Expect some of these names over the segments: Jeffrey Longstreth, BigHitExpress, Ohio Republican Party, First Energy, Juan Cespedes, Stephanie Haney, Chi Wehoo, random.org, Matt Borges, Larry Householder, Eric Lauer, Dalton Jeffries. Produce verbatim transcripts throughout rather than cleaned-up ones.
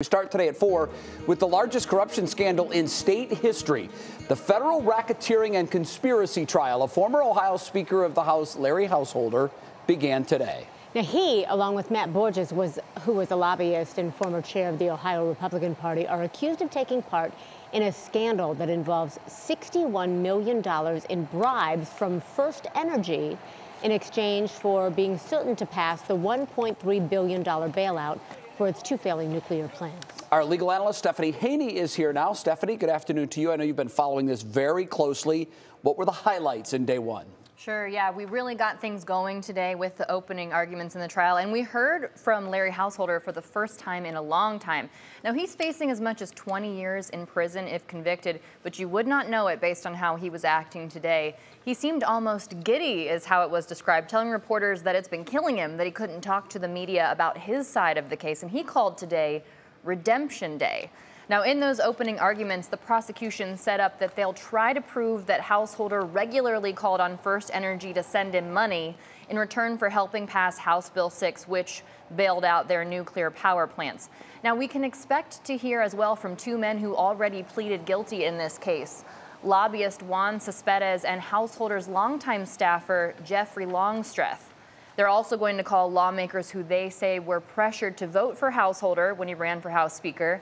We start today at four with the largest corruption scandal in state history, the federal racketeering and conspiracy trial. A former Ohio Speaker of the House, Larry Householder, began today. Now he, along with Matt Borges, was, who was a lobbyist and former chair of the Ohio Republican Party, are accused of taking part in a scandal that involves sixty-one million dollars in bribes from First Energy in exchange for being certain to pass the one point three billion dollars bailout for its two failing nuclear plants. Our legal analyst, Stephanie Haney, is here now. Stephanie, good afternoon to you. I know you've been following this very closely. What were the highlights in day one? Sure, yeah, we really got things going today with the opening arguments in the trial, and we heard from Larry Householder for the first time in a long time. Now, he's facing as much as twenty years in prison if convicted, but you would not know it based on how he was acting today. He seemed almost giddy, is how it was described, telling reporters that it's been killing him, that he couldn't talk to the media about his side of the case, and he called today Redemption Day. Now, in those opening arguments, the prosecution set up that they'll try to prove that Householder regularly called on First Energy to send in money in return for helping pass House Bill six, which bailed out their nuclear power plants. Now, we can expect to hear as well from two men who already pleaded guilty in this case, lobbyist Juan Cespedes and Householder's longtime staffer, Jeffrey Longstreth. They're also going to call lawmakers who they say were pressured to vote for Householder when he ran for House Speaker,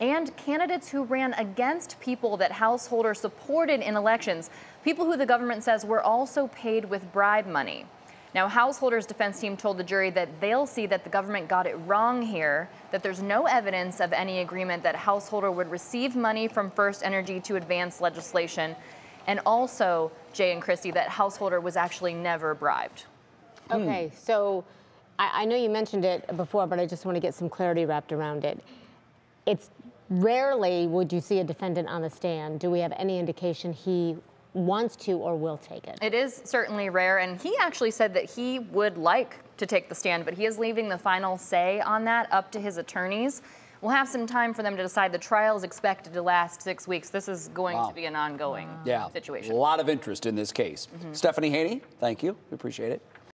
and candidates who ran against people that Householder supported in elections, people who the government says were also paid with bribe money. Now, Householder's defense team told the jury that they'll see that the government got it wrong here, that there's no evidence of any agreement that Householder would receive money from First Energy to advance legislation, and also, Jay and Christy, that Householder was actually never bribed. Okay, so I, I know you mentioned it before, but I just want to get some clarity wrapped around it. It's rarely would you see a defendant on the stand. Do we have any indication he wants to or will take it? It is certainly rare, and he actually said that he would like to take the stand, but he is leaving the final say on that up to his attorneys. We'll have some time for them to decide. The trial is expected to last six weeks. This is going wow. to be an ongoing wow. yeah. situation. A lot of interest in this case. Mm-hmm. Stephanie Haney, thank you. We appreciate it.